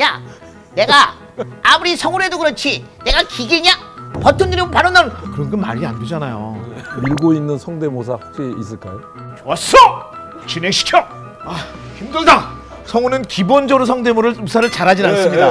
야, 내가 아무리 성을 해도 그렇지 내가 기계냐? 버튼 누르면 바로 나오는 그런 건 말이 안 되잖아요. 밀고 있는 성대모사 혹시 있을까요? 좋았어! 진행시켜! 아, 힘들다! 성우는 기본적으로 성대모사를 잘하진 않습니다.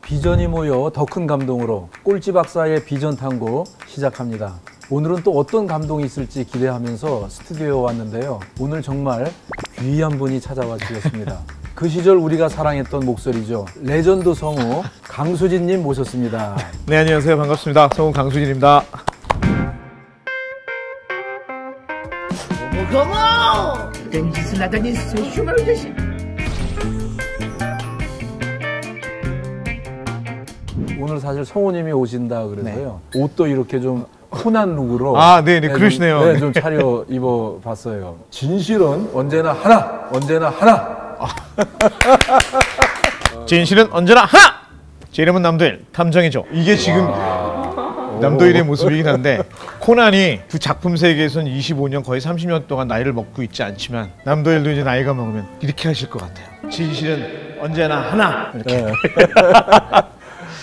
비전이 모여 더 큰 감동으로 꼴찌박사의 비전 탐구 시작합니다. 오늘은 또 어떤 감동이 있을지 기대하면서 스튜디오에 왔는데요. 오늘 정말 귀한 분이 찾아와 주셨습니다. 그 시절 우리가 사랑했던 목소리죠. 레전드 성우 강수진님 모셨습니다. 네, 안녕하세요. 반갑습니다. 성우 강수진입니다. 어머! 이런 짓을 하다니 소심한 자식! 오늘 사실 성우님이 오신다 그래서요. 네. 옷도 이렇게 좀 흔한 룩으로 아, 네네, 그러시네요. 네, 좀 차려 입어봤어요. 진실은 언제나 하나! 언제나 하나! 진실은 언제나 하나! 제 이름은 남도일, 탐정이죠. 이게 지금 남도일의 모습이긴 한데 코난이 그 작품 세계에서는 25년 거의 30년 동안 나이를 먹고 있지 않지만 남도일도 이제 나이가 먹으면 이렇게 하실 것 같아요. 진실은 언제나 하나! 이렇게. 네.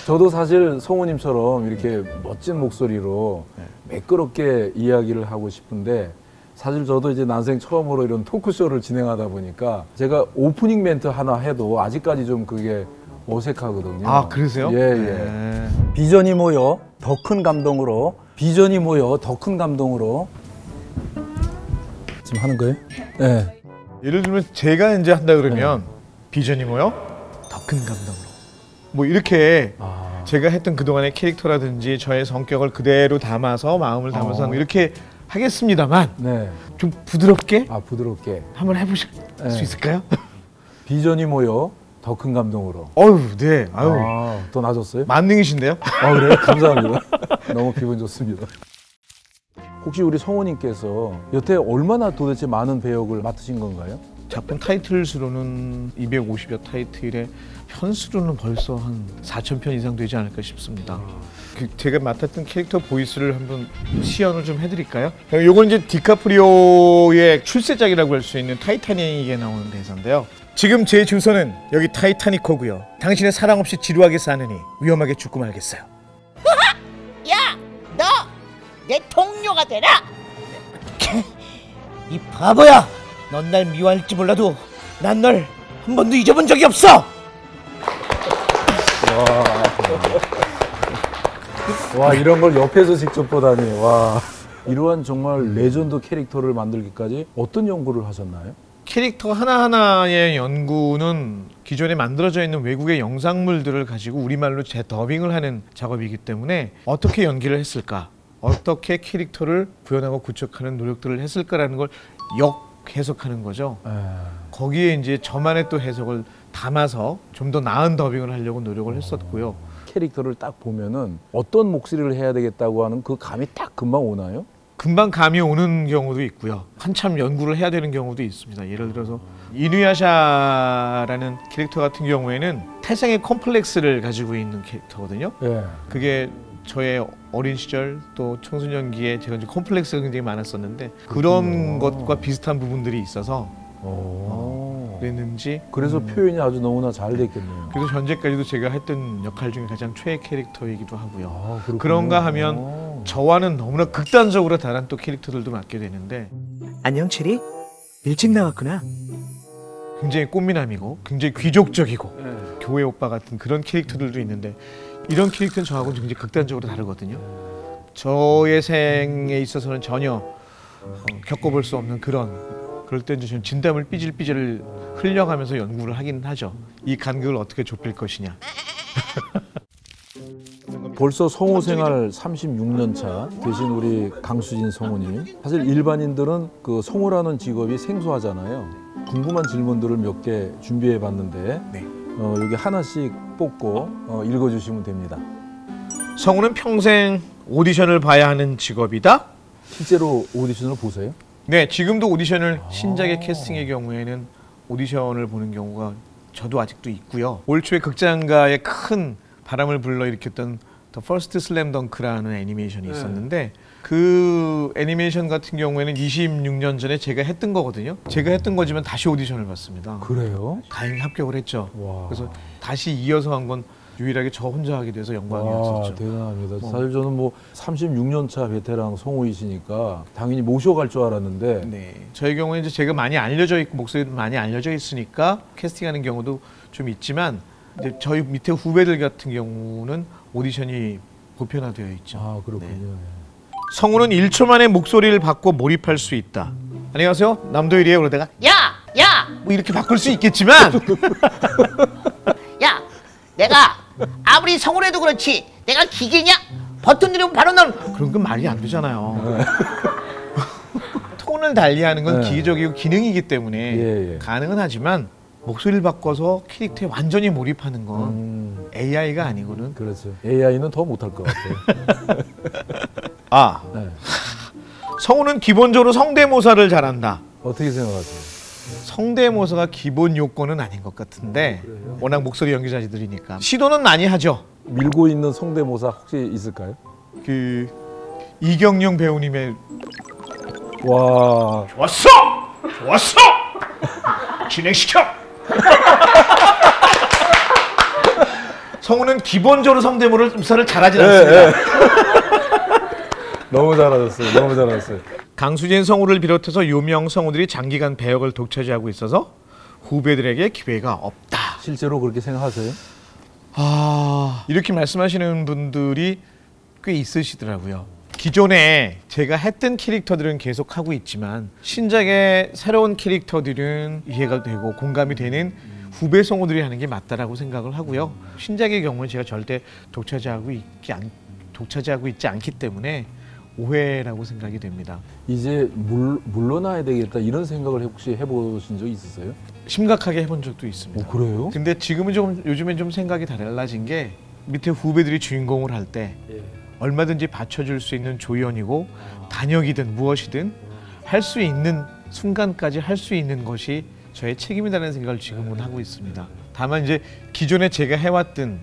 저도 사실 성우님처럼 이렇게 멋진 목소리로 매끄럽게 이야기를 하고 싶은데 사실 저도 이제 난생 처음으로 이런 토크쇼를 진행하다 보니까 제가 오프닝 멘트 하나 해도 아직까지 좀 그게 어색하거든요. 아, 그러세요? 예, 예. 네. 비전이 모여 더 큰 감동으로 비전이 모여 더 큰 감동으로 지금 하는 거예요? 네. 예를 들면 제가 이제 한다 그러면 네. 비전이 모여 더 큰 감동으로 뭐 이렇게 제가 했던 그동안의 캐릭터라든지 저의 성격을 그대로 담아서 마음을 담아서 이렇게 하겠습니다만 네. 좀 부드럽게 부드럽게 한번 해보실 네. 수 있을까요? 비전이 모여 더 큰 감동으로 어휴 네 아유 더 나아졌어요? 만능이신데요? 아 그래요? 감사합니다. 너무 기분 좋습니다. 혹시 우리 성우님께서 여태 얼마나 도대체 많은 배역을 맡으신 건가요? 작품 타이틀 수로는 250여 타이틀에 편 수로는 벌써 한 4,000편 이상 되지 않을까 싶습니다. 제가 맡았던 캐릭터 보이스를 한번 시연을 좀 해드릴까요? 요건 이제 디카프리오의 출세작이라고 할 수 있는 타이타닉에 나오는 대사인데요. 지금 제 주소는 여기 타이타닉호고요. 당신의 사랑 없이 지루하게 사느니 위험하게 죽고 말겠어요. 야! 너! 내 동료가 되라! 이 바보야! 넌 날 미워할지 몰라도 난 널 한 번도 잊어본 적이 없어! 와 이런 걸 옆에서 직접 보다니 와 이러한 정말 레전드 캐릭터를 만들기까지 어떤 연구를 하셨나요? 캐릭터 하나하나의 연구는 기존에 만들어져 있는 외국의 영상물들을 가지고 우리말로 재더빙을 하는 작업이기 때문에 어떻게 연기를 했을까 어떻게 캐릭터를 구현하고 구축하는 노력들을 했을까라는 걸 역해석하는 거죠. 거기에 이제 저만의 또 해석을 담아서 좀 더 나은 더빙을 하려고 노력을 했었고요. 캐릭터를 딱 보면은 어떤 목소리를 해야 되겠다고 하는 그 감이 딱 금방 오나요? 금방 감이 오는 경우도 있고요. 한참 연구를 해야 되는 경우도 있습니다. 예를 들어서 이누야샤라는 캐릭터 같은 경우에는 태생의 컴플렉스를 가지고 있는 캐릭터거든요. 예. 그게 저의 어린 시절 또 청소년기에 제가 이제 컴플렉스가 굉장히 많았었는데 그런 것과 비슷한 부분들이 있어서 그랬는지 그래서 표현이 아주 너무나 잘 됐겠네요. 그래서 현재까지도 제가 했던 역할 중에 가장 최애 캐릭터이기도 하고요. 그런가 하면 저와는 너무나 극단적으로 다른 또 캐릭터들도 맡게 되는데 안녕 체리? 일찍 나왔구나. 굉장히 꽃미남이고 굉장히 귀족적이고 네. 교회 오빠 같은 그런 캐릭터들도 있는데 이런 캐릭터는 저하고는 굉장히 극단적으로 다르거든요. 저의 생에 있어서는 전혀 겪어볼 수 없는 그런 그럴 때 이제 진땀을 삐질삐질 흘려가면서 연구를 하긴 하죠. 이 간극을 어떻게 좁힐 것이냐. 벌써 성우 생활 36년 차 되신 우리 강수진 성우님. 사실 일반인들은 그 성우라는 직업이 생소하잖아요. 궁금한 질문들을 몇 개 준비해 봤는데 네. 여기 하나씩 뽑고 읽어주시면 됩니다. 성우는 평생 오디션을 봐야 하는 직업이다? 실제로 오디션을 보세요? 네, 지금도 오디션을 신작의 캐스팅의 경우에는 오디션을 보는 경우가 저도 아직도 있고요. 올 초에 극장가에 큰 바람을 불러일으켰던 더 퍼스트 슬램덩크라는 애니메이션이 있었는데 그 애니메이션 같은 경우에는 26년 전에 제가 했던 거거든요. 제가 했던 거지만 다시 오디션을 봤습니다. 그래요? 다행히 합격을 했죠. 와. 그래서 다시 이어서 한 건 유일하게 저 혼자 하게 돼서 영광이었었죠. 아, 대단합니다. 사실 저는 뭐 36년 차 베테랑 성우이시니까 당연히 모셔갈 줄 알았는데 저의 경우에 이제 제가 많이 알려져 있고 목소리도 많이 알려져 있으니까 캐스팅하는 경우도 좀 있지만 이제 저희 밑에 후배들 같은 경우는 오디션이 보편화되어 있죠. 아, 그렇군요. 성우는 1초 만에 목소리를 바꿔 몰입할 수 있다. 안녕하세요, 남도일이에요. 그러다가 야! 뭐 이렇게 바꿀 수 있겠지만 야! 내가 아무리 성우를 해도 그렇지 내가 기계냐? 버튼 누르면 바로 나오는 그런 건 말이 안 되잖아요. 톤을 달리하는 건 기계적이고 기능이기 때문에 가능은 하지만 목소리를 바꿔서 캐릭터에 완전히 몰입하는 건 AI가 아니고는 그렇죠. AI는 더 못할 것 같아요. 아, 성우는 기본적으로 성대모사를 잘한다. 어떻게 생각하세요? 성대모사가 기본 요건은 아닌 것 같은데 워낙 목소리 연기자들이니까 시도는 많이 하죠. 밀고 있는 성대모사 혹시 있을까요? 그 이경영 배우님의 와 좋았어! 좋았어! 진행시켜! 성우는 기본적으로 성대모사를 잘하진 않습니다. 너무 잘하셨어요. 너무 잘하셨어요. 강수진 성우를 비롯해서 유명 성우들이 장기간 배역을 독차지하고 있어서 후배들에게 기회가 없다. 실제로 그렇게 생각하세요? 아, 이렇게 말씀하시는 분들이 꽤 있으시더라고요. 기존에 제가 했던 캐릭터들은 계속 하고 있지만 신작의 새로운 캐릭터들은 이해가 되고 공감이 되는 후배 성우들이 하는 게 맞다라고 생각을 하고요. 신작의 경우는 제가 절대 독차지하고 있지 않기 때문에 오해라고 생각이 됩니다. 이제 물러나야 되겠다 이런 생각을 혹시 해보신 적 있으세요? 심각하게 해본 적도 있습니다. 오, 그래요? 근데 지금은 조금 요즘엔 좀 생각이 달라진 게 밑에 후배들이 주인공을 할 때 얼마든지 받쳐줄 수 있는 조연이고 단역이든 무엇이든 할 수 있는 순간까지 할 수 있는 것이 저의 책임이라는 생각을 지금은 하고 있습니다. 다만 이제 기존에 제가 해왔던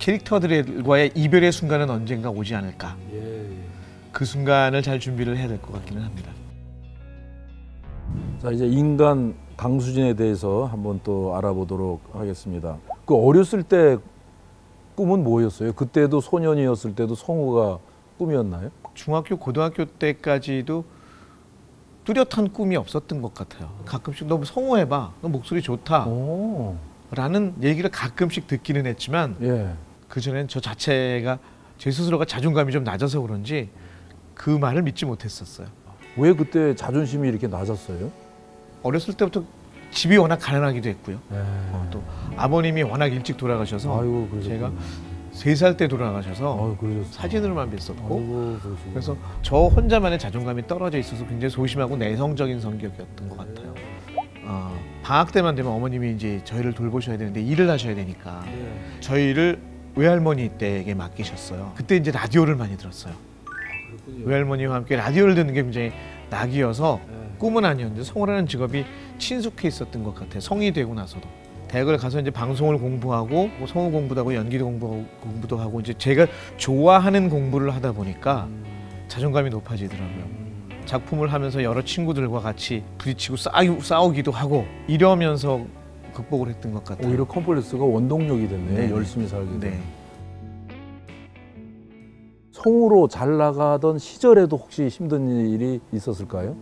캐릭터들과의 이별의 순간은 언젠가 오지 않을까. 그 순간을 잘 준비를 해야 될 것 같기는 합니다. 자, 이제 인간 강수진에 대해서 한번 또 알아보도록 하겠습니다. 그 어렸을 때 꿈은 뭐였어요? 그때도 소년이었을 때도 성우가 꿈이었나요? 중학교, 고등학교 때까지도 뚜렷한 꿈이 없었던 것 같아요. 가끔씩 너 성우해봐, 너 목소리 좋다 라는 얘기를 가끔씩 듣기는 했지만 그전엔 저 자체가 제 스스로가 자존감이 좀 낮아서 그런지 그 말을 믿지 못했었어요. 왜 그때 자존심이 이렇게 낮았어요? 어렸을 때부터 집이 워낙 가난하기도 했고요. 또 아버님이 워낙 일찍 돌아가셔서 아이고, 제가 3살 때 돌아가셔서 아이고, 사진으로만 뵀었고 아이고, 그래서 저 혼자만의 자존감이 떨어져 있어서 굉장히 소심하고 내성적인 성격이었던 것 같아요. 방학 때만 되면 어머님이 이제 저희를 돌보셔야 되는데 일을 하셔야 되니까 저희를 외할머니 댁에 맡기셨어요. 그때 이제 라디오를 많이 들었어요. 외할머니와 함께 라디오를 듣는 게 굉장히 낙이어서 꿈은 아니었는데 성우라는 직업이 친숙해 있었던 것 같아요. 성이 되고 나서도 대학을 가서 이제 방송을 공부하고 뭐 성우 공부도 하고 연기도 공부도 하고 이제 제가 좋아하는 공부를 하다 보니까 자존감이 높아지더라고요. 작품을 하면서 여러 친구들과 같이 부딪히고 싸우기도 하고 이러면서 극복을 했던 것 같아요. 오히려 컴플렉스가 원동력이 됐네요. 열심히 살게 되네. 성우로 잘 나가던 시절에도 혹시 힘든 일이 있었을까요?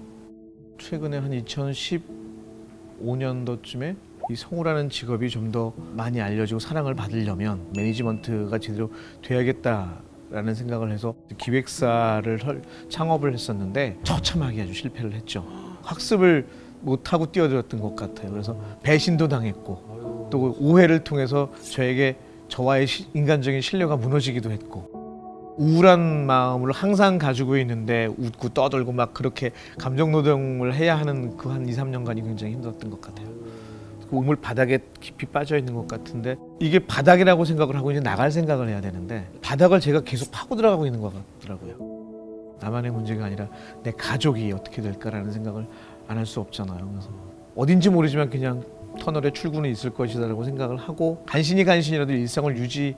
최근에 한 2015년도쯤에 이 성우라는 직업이 좀 더 많이 알려지고 사랑을 받으려면 매니지먼트가 제대로 돼야겠다라는 생각을 해서 기획사를 창업을 했었는데 처참하게 아주 실패를 했죠. 학습을 못하고 뛰어들었던 것 같아요. 그래서 배신도 당했고 또 오해를 통해서 저와의 인간적인 신뢰가 무너지기도 했고 우울한 마음을 항상 가지고 있는데 웃고 떠들고 막 그렇게 감정노동을 해야 하는 그 한 2~3년간이 굉장히 힘들었던 것 같아요. 우물 바닥에 깊이 빠져 있는 것 같은데 이게 바닥이라고 생각을 하고 이제 나갈 생각을 해야 되는데 바닥을 제가 계속 파고 들어가고 있는 것 같더라고요. 나만의 문제가 아니라 내 가족이 어떻게 될까라는 생각을 안 할 수 없잖아요. 그래서 어딘지 모르지만 그냥 터널에 출구는 있을 것이다라고 생각을 하고 간신히라도 일상을 유지해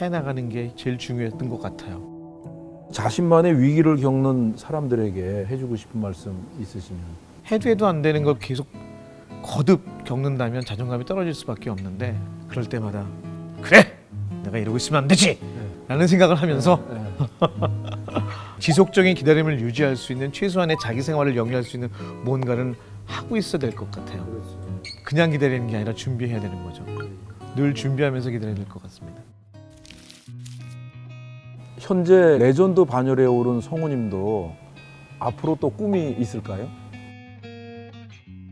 해나가는 게 제일 중요했던 것 같아요. 자신만의 위기를 겪는 사람들에게 해주고 싶은 말씀 있으시면? 해도 해도 안 되는 걸 계속 거듭 겪는다면 자존감이 떨어질 수밖에 없는데, 그럴 때마다 그래! 내가 이러고 있으면 안 되지! 라는 생각을 하면서 지속적인 기다림을 유지할 수 있는, 최소한의 자기 생활을 영위할 수 있는 뭔가를 하고 있어야 될 것 같아요. 그냥 기다리는 게 아니라 준비해야 되는 거죠. 늘 준비하면서 기다려야 될 것 같습니다. 현재 레전드 반열에 오른 성우님도 앞으로 또 꿈이 있을까요?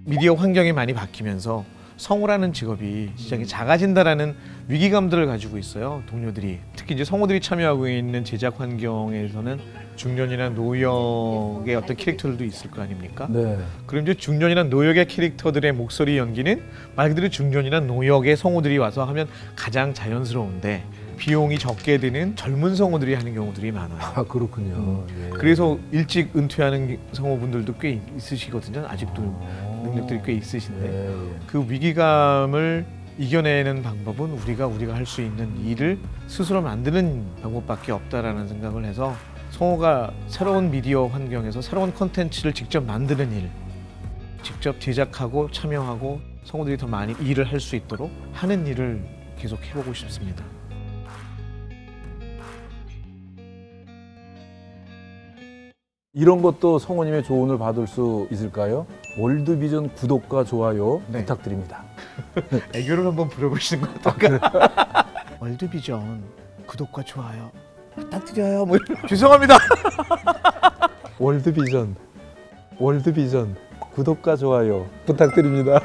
미디어 환경이 많이 바뀌면서 성우라는 직업이 시장이 작아진다라는 위기감들을 가지고 있어요. 동료들이, 특히 이제 성우들이 참여하고 있는 제작 환경에서는 중년이나 노역의 어떤 캐릭터들도 있을 거 아닙니까? 네. 그럼 이제 중년이나 노역의 캐릭터들의 목소리 연기는 말 그대로 중년이나 노역의 성우들이 와서 하면 가장 자연스러운데, 비용이 적게 드는 젊은 성우들이 하는 경우들이 많아요. 아, 그렇군요. 예. 그래서 일찍 은퇴하는 성우분들도 꽤 있으시거든요. 아직도 능력들이 꽤 있으신데, 예, 예. 그 위기감을 이겨내는 방법은 우리가 할 수 있는 일을 스스로 만드는 방법밖에 없다라는 생각을 해서, 성우가 새로운 미디어 환경에서 새로운 콘텐츠를 직접 만드는 일, 직접 제작하고 참여하고 성우들이 더 많이 일을 할 수 있도록 하는 일을 계속 해보고 싶습니다. 이런 것도 성우님의 조언을 받을 수 있을까요? 월드비전 구독과 좋아요, 네, 부탁드립니다. 애교를 한번 부려보시는 것 같아요. 월드비전 구독과 좋아요 부탁드려요. 뭐 이런... 죄송합니다. 월드비전 구독과 좋아요 부탁드립니다.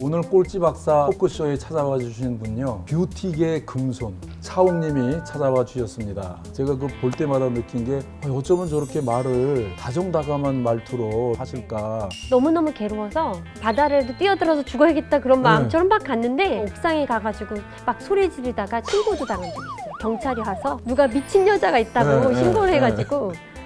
오늘 꼴찌박사 토크쇼에 찾아와 주신 분요, 뷰티계 금손 차옥님이 찾아와 주셨습니다. 제가 그 볼 때마다 느낀 게, 어쩌면 저렇게 말을 다정다감한 말투로 하실까. 너무너무 괴로워서 바다를 뛰어들어서 죽어야겠다 그런 마음처럼, 네, 막 갔는데 옥상에 가가지고 막 소리 지르다가 신고도 당한 적이 있어요. 경찰이 와서 누가 미친 여자가 있다고, 네, 신고를, 네, 해가지고, 네,